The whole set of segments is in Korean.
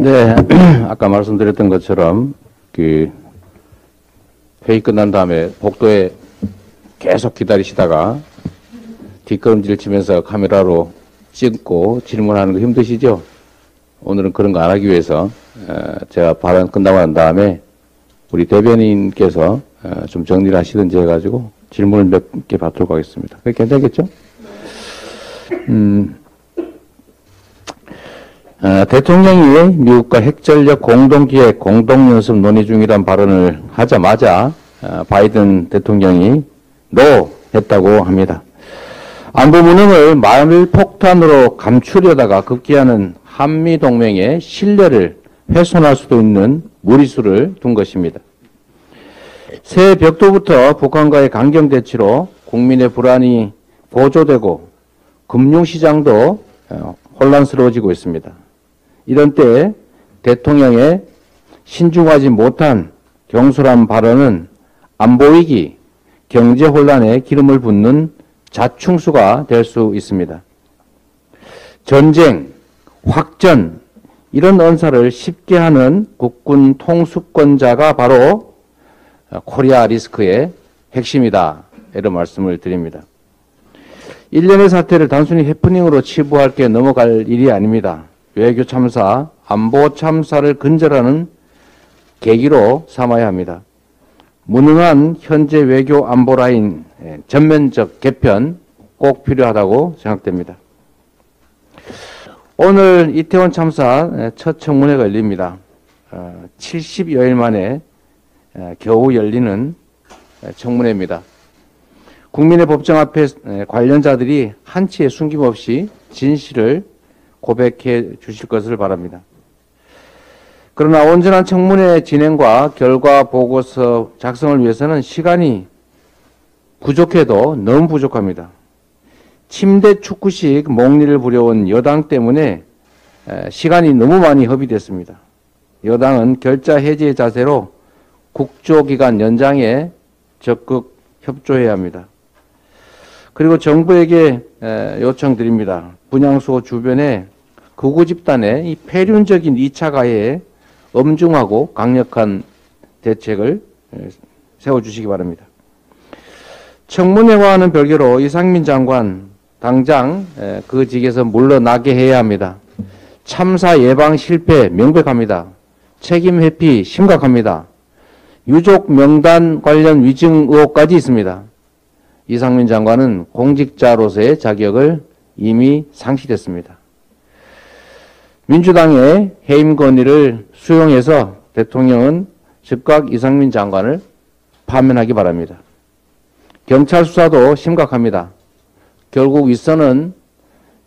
네, 아까 말씀드렸던 것처럼 그 회의 끝난 다음에 복도에 계속 기다리시다가 뒷걸음질 치면서 카메라로 찍고 질문하는 거 힘드시죠? 오늘은 그런 거 안 하기 위해서 제가 발언 끝나고 난 다음에 우리 대변인께서 좀 정리를 하시든지 해가지고 질문을 몇 개 받도록 하겠습니다. 괜찮겠죠? 대통령이 미국과 핵전력 공동기획, 공동연습 논의 중이란 발언을 하자마자 바이든 대통령이 NO! 했다고 합니다. 안보 무능을 말을 폭탄으로 감추려다가 급기야는 한미동맹의 신뢰를 훼손할 수도 있는 무리수를 둔 것입니다. 새 벽돌부터 북한과의 강경 대치로 국민의 불안이 고조되고 금융시장도 혼란스러워지고 있습니다. 이런 때에 대통령의 신중하지 못한 경솔한 발언은 안보위기, 경제혼란에 기름을 붓는 자충수가 될 수 있습니다. 전쟁, 확전 이런 언사를 쉽게 하는 국군 통수권자가 바로 코리아 리스크의 핵심이다. 이런 말씀을 드립니다. 일련의 사태를 단순히 해프닝으로 치부할게 넘어갈 일이 아닙니다. 외교 참사, 안보 참사를 근절하는 계기로 삼아야 합니다. 무능한 현재 외교 안보 라인 전면적 개편 꼭 필요하다고 생각됩니다. 오늘 이태원 참사 첫 청문회가 열립니다. 70여일 만에 겨우 열리는 청문회입니다. 국민의 법정 앞에 관련자들이 한치의 숨김없이 진실을 고백해 주실 것을 바랍니다. 그러나 온전한 청문회 진행과 결과 보고서 작성을 위해서는 시간이 부족해도 너무 부족합니다. 침대 축구식 목리를 부려온 여당 때문에 시간이 너무 많이 허비됐습니다. 여당은 결자 해지의 자세로 국조기간 연장에 적극 협조해야 합니다. 그리고 정부에게 요청드립니다. 분향소 주변에 극우 집단의 이 폐륜적인 2차 가해에 엄중하고 강력한 대책을 세워주시기 바랍니다. 청문회와는 별개로 이상민 장관 당장 그 직에서 물러나게 해야 합니다. 참사 예방 실패 명백합니다. 책임 회피 심각합니다. 유족 명단 관련 위증 의혹까지 있습니다. 이상민 장관은 공직자로서의 자격을 이미 상실했습니다. 민주당의 해임 건의를 수용해서 대통령은 즉각 이상민 장관을 파면하기 바랍니다. 경찰 수사도 심각합니다. 결국 윗선은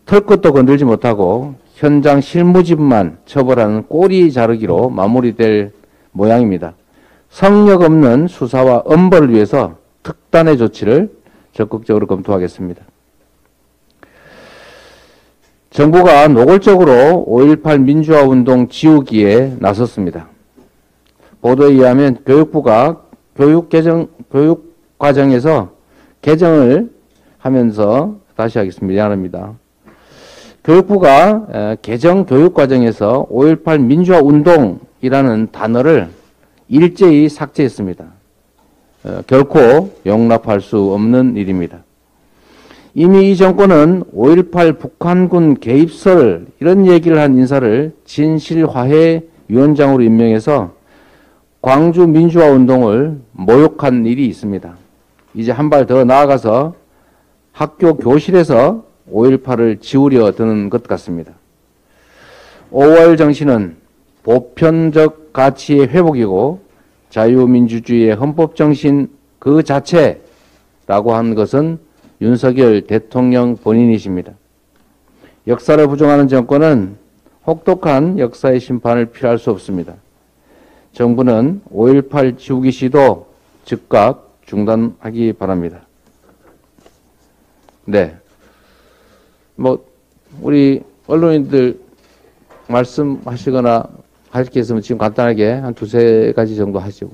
털끝도 건들지 못하고 현장 실무진만 처벌하는 꼬리 자르기로 마무리될 모양입니다. 성역 없는 수사와 엄벌을 위해서 특단의 조치를 적극적으로 검토하겠습니다. 정부가 노골적으로 5.18 민주화운동 지우기에 나섰습니다. 보도에 의하면 교육부가 교육 과정에서 개정을 하면서 다시 하겠습니다. 미안합니다. 교육부가 개정 교육 과정에서 5.18 민주화운동이라는 단어를 일제히 삭제했습니다. 결코 용납할 수 없는 일입니다. 이미 이 정권은 5.18 북한군 개입설 이런 얘기를 한 인사를 진실화해 위원장으로 임명해서 광주 민주화운동을 모욕한 일이 있습니다. 이제 한 발 더 나아가서 학교 교실에서 5.18을 지우려 드는 것 같습니다. 5월 정신은 보편적 가치의 회복이고 자유민주주의의 헌법정신 그 자체라고 한 것은 윤석열 대통령 본인이십니다. 역사를 부정하는 정권은 혹독한 역사의 심판을 피할 수 없습니다. 정부는 5.18 지우기 시도 즉각 중단하기 바랍니다. 네. 우리 언론인들 말씀하시거나 할 게 있으면 지금 간단하게 한 두세 가지 정도 하시고.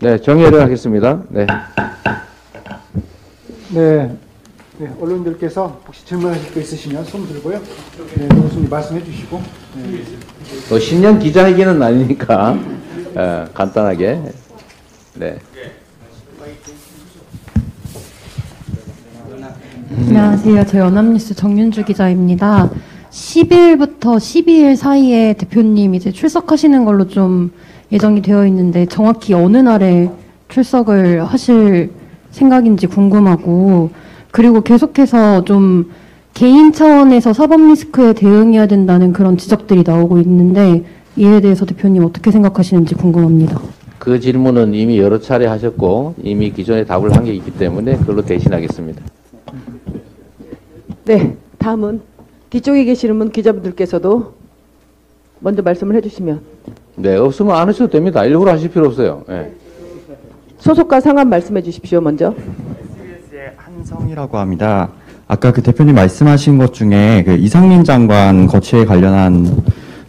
네, 정리를 하겠습니다. 네. 네. 네, 언론들께서 혹시 질문하실 거 있으시면 손 들고요. 네, 교수님 말씀해 주시고. 네. 또 신년 기자회견은 아니니까 간단하게. 네. 안녕하세요. 저 연합뉴스 정윤주 기자입니다. 10일부터 12일 사이에 대표님 이제 출석하시는 걸로 좀 예정이 되어 있는데 정확히 어느 날에 출석을 하실 생각인지 궁금하고, 그리고 계속해서 좀 개인 차원에서 사법 리스크에 대응해야 된다는 그런 지적들이 나오고 있는데 이에 대해서 대표님 어떻게 생각하시는지 궁금합니다. 그 질문은 이미 여러 차례 하셨고 이미 기존에 답을 한 게 있기 때문에 그걸로 대신하겠습니다. 네, 다음은 뒤쪽에 계시는 분 기자분들께서도 먼저 말씀을 해주시면. 네, 없으면 안 하셔도 됩니다. 일부러 하실 필요 없어요. 네. 소속과 상황 말씀해 주십시오. 먼저 SBS의 한성이라고 합니다. 아까 그 대표님 말씀하신 것 중에 그 이상민 장관 거취에 관련한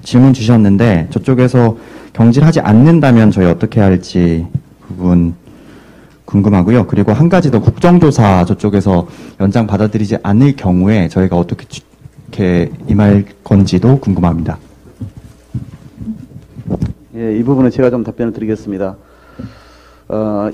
질문 주셨는데 저쪽에서 경질하지 않는다면 저희 어떻게 할지 부분 궁금하고요. 그리고 한 가지 더, 국정조사 저쪽에서 연장 받아들이지 않을 경우에 저희가 어떻게 임할 건지도 궁금합니다. 예, 이 부분은 제가 좀 답변을 드리겠습니다.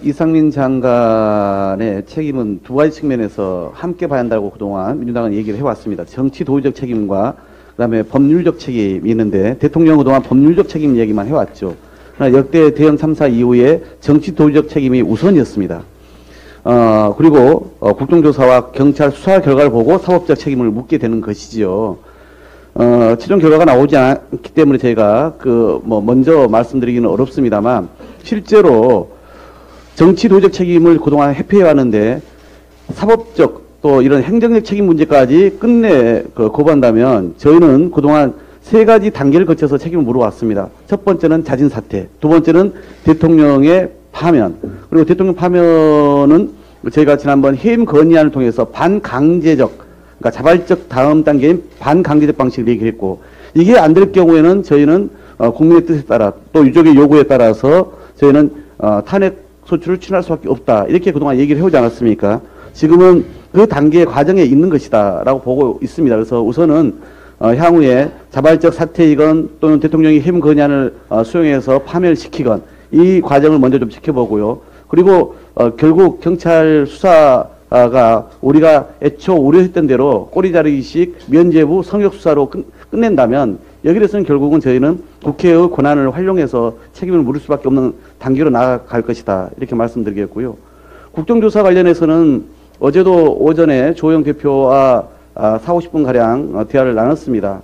이상민 장관의 책임은 두 가지 측면에서 함께 봐야 한다고 그동안 민주당은 얘기를 해왔습니다. 정치 도의적 책임과 그다음에 법률적 책임이 있는데 대통령은 그동안 법률적 책임 얘기만 해왔죠. 그러나 역대 대형 참사 이후에 정치 도의적 책임이 우선이었습니다. 그리고 국정조사와 경찰 수사 결과를 보고 사법적 책임을 묻게 되는 것이지요. 최종 결과가 나오지 않기 때문에 저희가 먼저 말씀드리기는 어렵습니다만, 실제로 정치 도의적 책임을 그동안 회피해 왔는데 사법적 또 이런 행정적 책임 문제까지 끝내 거부한다면 저희는 그동안 세 가지 단계를 거쳐서 책임을 물어왔습니다. 첫 번째는 자진 사퇴, 두 번째는 대통령의 파면, 그리고 대통령 파면은 저희가 지난번 해임 건의안을 통해서 반강제적, 그러니까 자발적 다음 단계인 반강제적 방식을 얘기했고, 이게 안 될 경우에는 저희는 국민의 뜻에 따라 또 유족의 요구에 따라서 저희는 탄핵 소추를 추진할 수밖에 없다, 이렇게 그동안 얘기를 해오지 않았습니까? 지금은 그 단계의 과정에 있는 것이다 라고 보고 있습니다. 그래서 우선은 향후에 자발적 사퇴이건 또는 대통령이 해임 건의안을 수용해서 파면시키건 이 과정을 먼저 좀 지켜보고요. 그리고 결국 경찰 수사가 우리가 애초 우려했던 대로 꼬리자르기식 면죄부 성역수사로 끝낸다면 여기에서는 결국은 저희는 국회의 권한을 활용해서 책임을 물을 수밖에 없는 단계로 나아갈 것이다, 이렇게 말씀드리겠고요. 국정조사 관련해서는 어제도 오전에 조영 대표와 40~50분가량 대화를 나눴습니다.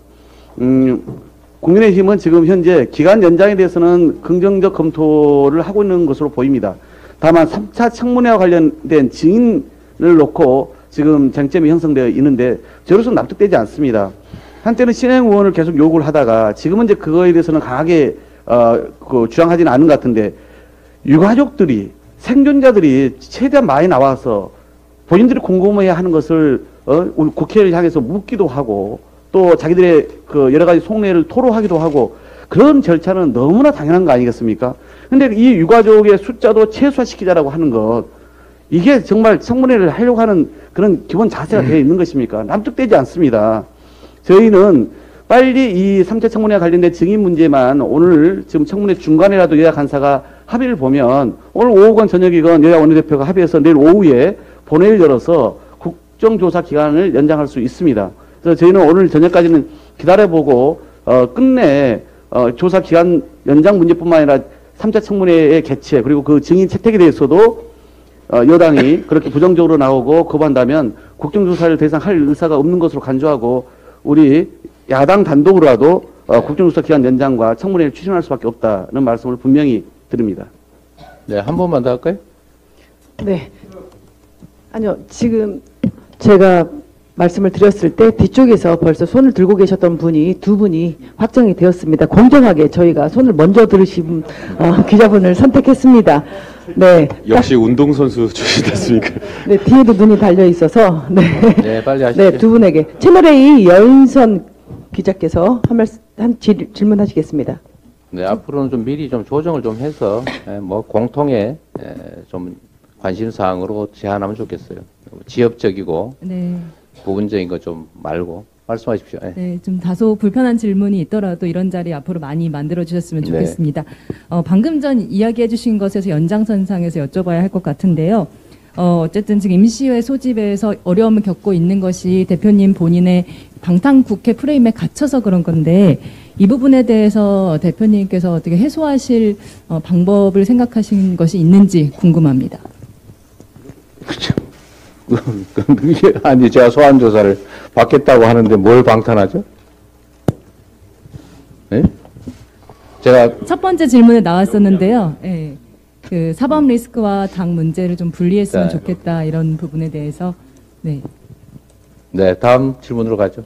국민의힘은 지금 현재 기간 연장에 대해서는 긍정적 검토를 하고 있는 것으로 보입니다. 다만 3차 청문회와 관련된 증인을 놓고 지금 쟁점이 형성되어 있는데 저로서는 납득되지 않습니다. 한때는 신행 의원을 계속 요구를 하다가 지금은 이제 그거에 대해서는 강하게 주장하지는 않은 것 같은데, 유가족들이, 생존자들이 최대한 많이 나와서 본인들이 궁금해야 하는 것을 우리 국회를 향해서 묻기도 하고 또 자기들의 여러 가지 속내를 토로하기도 하고, 그런 절차는 너무나 당연한 거 아니겠습니까? 근데 이 유가족의 숫자도 최소화시키자라고 하는 것, 이게 정말 청문회를 하려고 하는 그런 기본 자세가 되어 있는 것입니까? 납득되지 않습니다. 저희는 빨리 이 3차 청문회와 관련된 증인 문제만 오늘 지금 청문회 중간에라도 여야 간사가 합의를 보면 오늘 오후건 저녁이건 여야 원내대표가 합의해서 내일 오후에 본회의를 열어서 국정조사 기간을 연장할 수 있습니다. 그래서 저희는 오늘 저녁까지는 기다려보고 끝내 조사 기간 연장 문제뿐만 아니라 3차 청문회의 개최, 그리고 그 증인 채택에 대해서도 여당이 그렇게 부정적으로 나오고 거부한다면 국정조사를 더 이상 할 의사가 없는 것으로 간주하고 우리 야당 단독으로라도 국정조사 기간 연장과 청문회를 추진할 수밖에 없다는 말씀을 분명히 드립니다. 네, 한 번만 더 할까요? 네. 아니요, 지금 제가 말씀을 드렸을 때 뒤쪽에서 벌써 손을 들고 계셨던 분이 두 분이 확정이 되었습니다. 공정하게 저희가 손을 먼저 들으신 기자분을 선택했습니다. 네, 역시 운동선수 출신이셨으니까. 네, 뒤에도 눈이 달려 있어서. 네, 네, 빨리 하시죠. 네, 두 분에게 채널A 여인선 기자께서 한 질문하시겠습니다. 네, 앞으로는 좀 미리 좀 조정을 좀 해서 공통의 좀 관심사항으로 제한하면 좋겠어요. 지엽적이고 네. 부분적인 거 좀 말고 말씀하십시오. 네. 네, 좀 다소 불편한 질문이 있더라도 이런 자리 앞으로 많이 만들어주셨으면 좋겠습니다. 네. 방금 전 이야기해 주신 것에서 연장선상에서 여쭤봐야 할 것 같은데요. 어쨌든 지금 임시회 소집에서 어려움을 겪고 있는 것이 대표님 본인의 방탄국회 프레임에 갇혀서 그런 건데 이 부분에 대해서 대표님께서 어떻게 해소하실 방법을 생각하신 것이 있는지 궁금합니다. 그렇죠. 아니 제가 소환조사를 받겠다고 하는데 뭘 방탄하죠? 네? 제가 첫 번째 질문에 나왔었는데요. 네. 그 사법 리스크와 당 문제를 좀 분리했으면 네. 좋겠다 이런 부분에 대해서 네. 네, 다음 질문으로 가죠.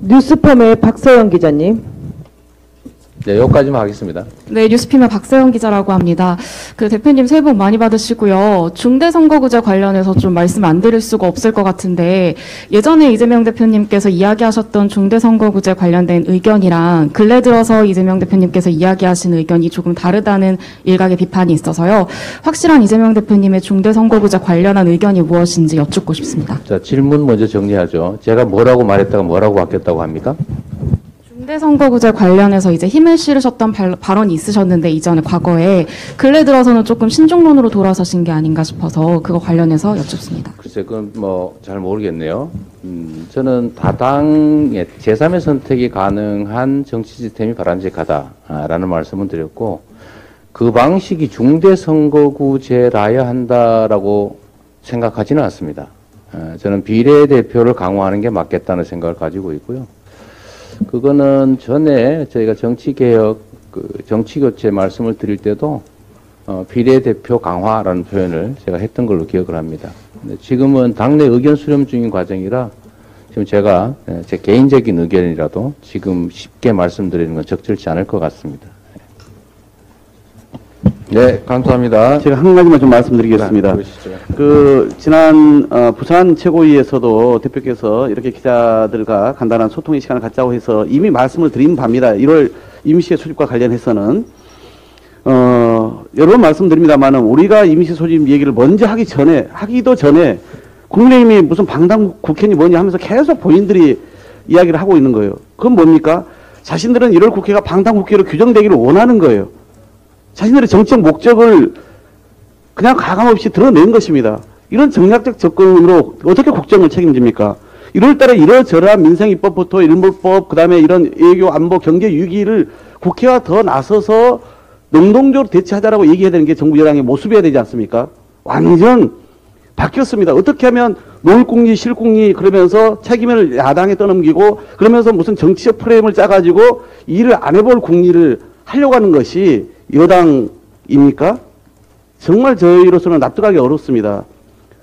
뉴스팜의 박서영 기자님. 네, 여기까지만 하겠습니다. 네, 뉴스핌의 박세영 기자라고 합니다. 그 대표님 새해 복 많이 받으시고요. 중대선거구제 관련해서 좀 말씀 안 드릴 수가 없을 것 같은데 예전에 이재명 대표님께서 이야기하셨던 중대선거구제 관련된 의견이랑 근래 들어서 이재명 대표님께서 이야기하신 의견이 조금 다르다는 일각의 비판이 있어서요. 확실한 이재명 대표님의 중대선거구제 관련한 의견이 무엇인지 여쭙고 싶습니다. 자, 질문 먼저 정리하죠. 제가 뭐라고 말했다가 뭐라고 바뀌었다고 합니까? 중대선거구제 관련해서 이제 힘을 실으셨던 발언이 있으셨는데 이전에 과거에 근래 들어서는 조금 신중론으로 돌아서신 게 아닌가 싶어서 그거 관련해서 여쭙습니다. 글쎄 그건 뭐 잘 모르겠네요. 저는 다당의 제3의 선택이 가능한 정치 시스템이 바람직하다라는 말씀을 드렸고 그 방식이 중대선거구제라야 한다라고 생각하지는 않습니다. 저는 비례대표를 강화하는 게 맞겠다는 생각을 가지고 있고요. 그거는 전에 저희가 정치개혁, 정치교체 말씀을 드릴 때도 비례대표 강화라는 표현을 제가 했던 걸로 기억을 합니다. 지금은 당내 의견 수렴 중인 과정이라 지금 제가 제 개인적인 의견이라도 지금 쉽게 말씀드리는 건 적절치 않을 것 같습니다. 네, 감사합니다. 제가 한 가지만 좀 말씀드리겠습니다. 그 지난 부산 최고위에서도 대표께서 이렇게 기자들과 간단한 소통의 시간을 갖자고 해서 이미 말씀을 드린 바입니다. 1월 임시회 소집과 관련해서는 여러 번 말씀드립니다만은 우리가 임시회 소집 얘기를 먼저 하기도 전에 국민의힘이 무슨 방탄국회니 뭐니 하면서 계속 본인들이 이야기를 하고 있는 거예요. 그건 뭡니까? 자신들은 1월 국회가 방탄국회로 규정되기를 원하는 거예요. 자신들의 정치적 목적을 그냥 가감없이 드러낸 것입니다. 이런 정략적 접근으로 어떻게 국정을 책임집니까? 1월달에 이러저러한 민생입법부터 일몰법, 그 다음에 이런 외교, 안보, 경제 위기를 국회와 더 나서서 능동적으로 대처하자라고 얘기해야 되는 게 정부 여당의 모습이어야 되지 않습니까? 완전 바뀌었습니다. 어떻게 하면 노골공리, 실공리 그러면서 책임을 야당에 떠넘기고 그러면서 무슨 정치적 프레임을 짜가지고 일을 안 해볼 공리를 하려고 하는 것이 여당입니까? 정말 저희로서는 납득하기 어렵습니다.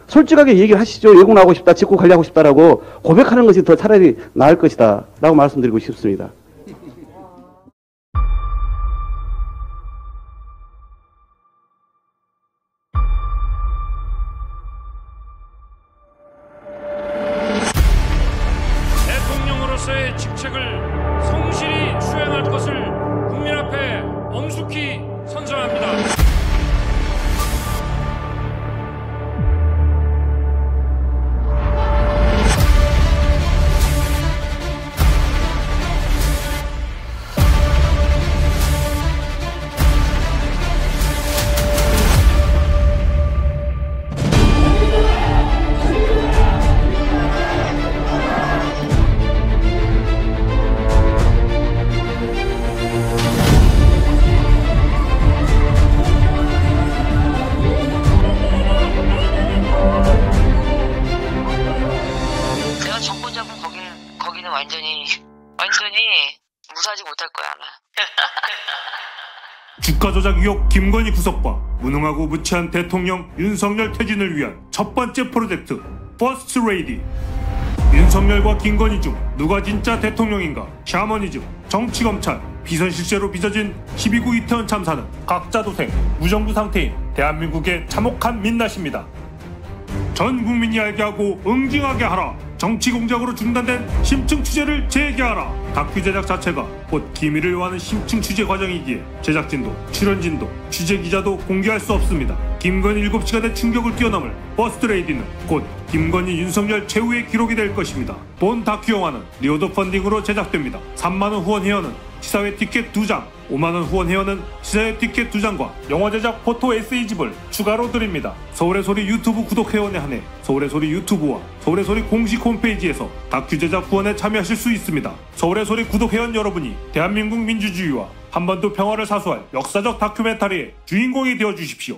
솔직하게 얘기를 하시죠. 외국 나가고 싶다, 직구 관리하고 싶다라고 고백하는 것이 더 차라리 나을 것이다 라고 말씀드리고 싶습니다. 대통령으로서의 직책을 성실히 수행할 것을 국민 앞에 엄숙히 선서합니다. 주가 조작 의혹 김건희 구속과 무능하고 무치한 대통령 윤석열 퇴진을 위한 첫 번째 프로젝트 퍼스트 레이디. 윤석열과 김건희 중 누가 진짜 대통령인가? 샤머니즘, 정치검찰, 비선실세로 빚어진 12구 이태원 참사는 각자 도생, 무정부 상태인 대한민국의 참혹한 민낯입니다. 전 국민이 알게 하고 응징하게 하라. 정치 공작으로 중단된 심층 취재를 재개하라. 다큐 제작 자체가 곧 기밀을 요하는 심층 취재 과정이기에 제작진도 출연진도 취재기자도 공개할 수 없습니다. 김건희 7시간의 충격을 뛰어넘을 버스트 레이디는 곧 김건희 윤석열 최후의 기록이 될 것입니다. 본 다큐 영화는 리오더 펀딩으로 제작됩니다. 3만원 후원 회원은 시사회 티켓 2장, 5만원 후원 회원은 시사회 티켓 2장과 영화 제작 포토 에세이집을 추가로 드립니다. 서울의 소리 유튜브 구독 회원에 한해 서울의 소리 유튜브와 서울의 소리 공식 홈페이지에서 다큐 제작 후원에 참여하실 수 있습니다. 서울의 소리 구독 회원 여러분이 대한민국 민주주의와 한반도 평화를 사수할 역사적 다큐멘터리의 주인공이 되어 주십시오.